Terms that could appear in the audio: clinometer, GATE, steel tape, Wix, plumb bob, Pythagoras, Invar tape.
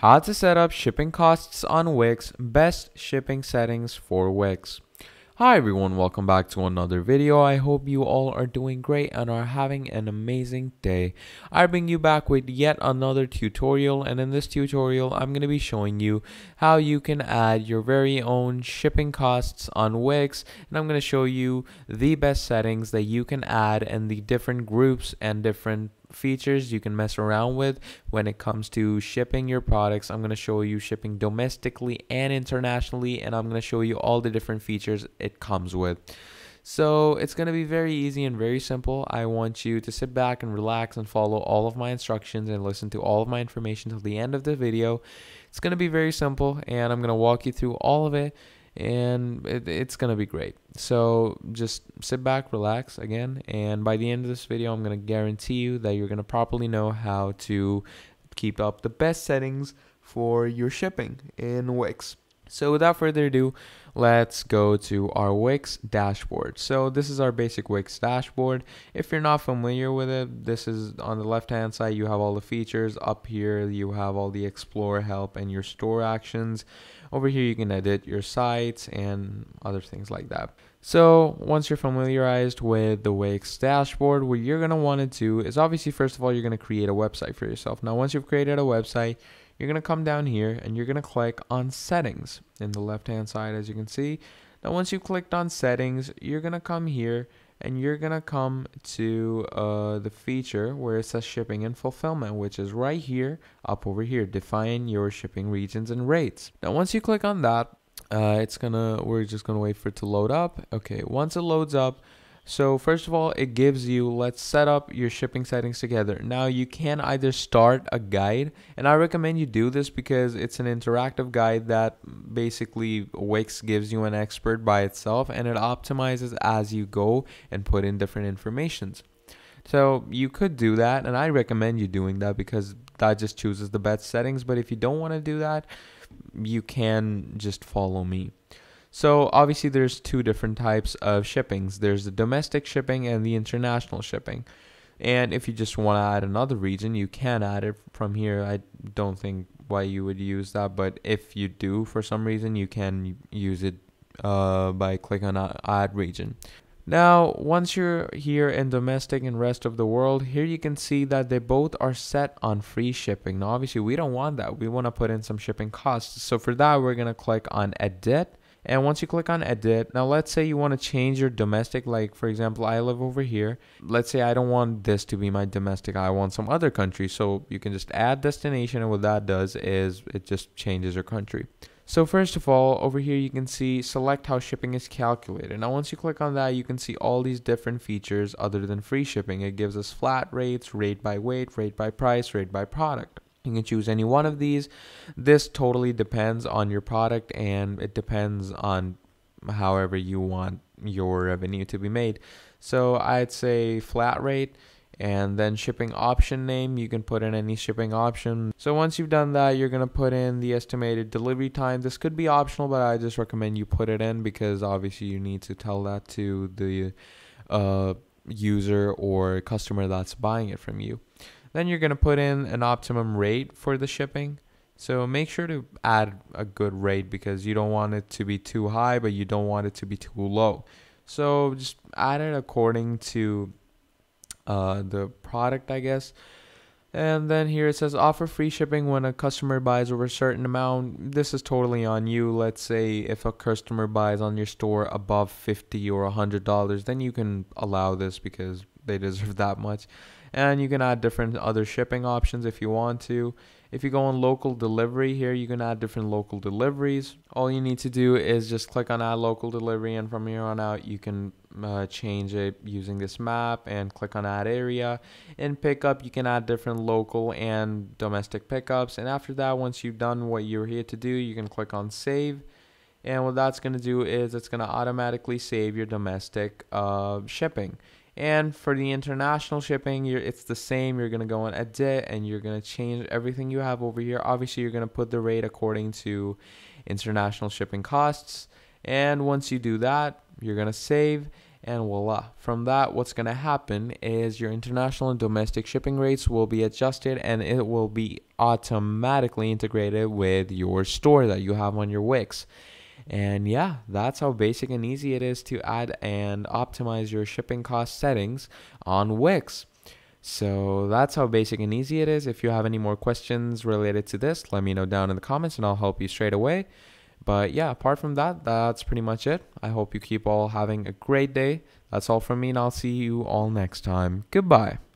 How to set up shipping costs on Wix, best shipping settings for Wix. Hi everyone, welcome back to another video. I hope you all are doing great and are having an amazing day. I bring you back with yet another tutorial, and in this tutorial I'm going to be showing you how you can add your very own shipping costs on Wix, and I'm going to show you the best settings that you can add and the different groups and different features you can mess around with when it comes to shipping your products. I'm going to show you shipping domestically and internationally, and I'm going to show you all the different features it comes with. So it's going to be very easy and very simple. I want you to sit back and relax and follow all of my instructions and listen to all of my information till the end of the video. It's going to be very simple, and I'm going to walk you through all of it, and it's going to be great. So just sit back, relax again, and by the end of this video I'm going to guarantee you that you're going to properly know how to keep up the best settings for your shipping in Wix. So without further ado, let's go to our Wix dashboard. So this is our basic Wix dashboard. If you're not familiar with it, this is on the left hand side. You have all the features. Up here you have all the explore, help, and your store actions. Over here you can edit your sites and other things like that. So once you're familiarized with the Wix dashboard, what you're going to want to do is, obviously, first of all, you're going to create a website for yourself. Now once you've created a website, you're going to come down here and you're going to click on settings in the left hand side, as you can see. Now once you've clicked on settings, you're going to come here and you're going to come to the feature where it says shipping and fulfillment, which is right here up over here. Define your shipping regions and rates. Now once you click on that, we're just going to wait for it to load up. Okay, once it loads up, so first of all, it gives you, let's set up your shipping settings together. Now you can either start a guide, and I recommend you do this because it's an interactive guide that basically Wix gives you an expert by itself, and it optimizes as you go and put in different informations. So you could do that, and I recommend you doing that because that just chooses the best settings. But if you don't want to do that, you can just follow me. So obviously there's two different types of shippings. There's the domestic shipping and the international shipping. And if you just want to add another region, you can add it from here. I don't think why you would use that, but if you do for some reason, you can use it by clicking on add region. Now once you're here in domestic and rest of the world, here you can see that they both are set on free shipping. Now obviously we don't want that. We want to put in some shipping costs. So for that, we're going to click on edit. And once you click on edit, now let's say you want to change your domestic, like for example, I live over here. Let's say I don't want this to be my domestic, I want some other country. So you can just add destination, and what that does is it just changes your country. So first of all, over here you can see select how shipping is calculated. Now once you click on that, you can see all these different features other than free shipping. It gives us flat rates, rate by weight, rate by price, rate by product. You can choose any one of these. This totally depends on your product, and it depends on however you want your revenue to be made. So I'd say flat rate, and then shipping option name. You can put in any shipping option. So once you've done that, you're going to put in the estimated delivery time. This could be optional, but I just recommend you put it in because obviously you need to tell that to the user or customer that's buying it from you. Then you're going to put in an optimum rate for the shipping. So make sure to add a good rate because you don't want it to be too high, but you don't want it to be too low. So just add it according to the product, I guess. And then here it says offer free shipping when a customer buys over a certain amount. This is totally on you. Let's say if a customer buys on your store above $50 or $100, then you can allow this because they deserve that much. And you can add different other shipping options if you want to. If you go on local delivery here, you can add different local deliveries. All you need to do is just click on add local delivery, and from here on out you can change it using this map and click on add area. In pickup, you can add different local and domestic pickups, and after that, once you've done what you're here to do, you can click on save. And what that's going to do is it's going to automatically save your domestic shipping. And for the international shipping, it's the same. You're going to go on edit and you're going to change everything you have over here. Obviously, you're going to put the rate according to international shipping costs. And once you do that, you're going to save. and voila. From that, what's going to happen is your international and domestic shipping rates will be adjusted, and it will be automatically integrated with your store that you have on your Wix. And yeah, that's how basic and easy it is to add and optimize your shipping cost settings on Wix. So that's how basic and easy it is. If you have any more questions related to this, let me know down in the comments and I'll help you straight away. But yeah, apart from that, that's pretty much it. I hope you keep all having a great day. That's all from me, and I'll see you all next time. Goodbye.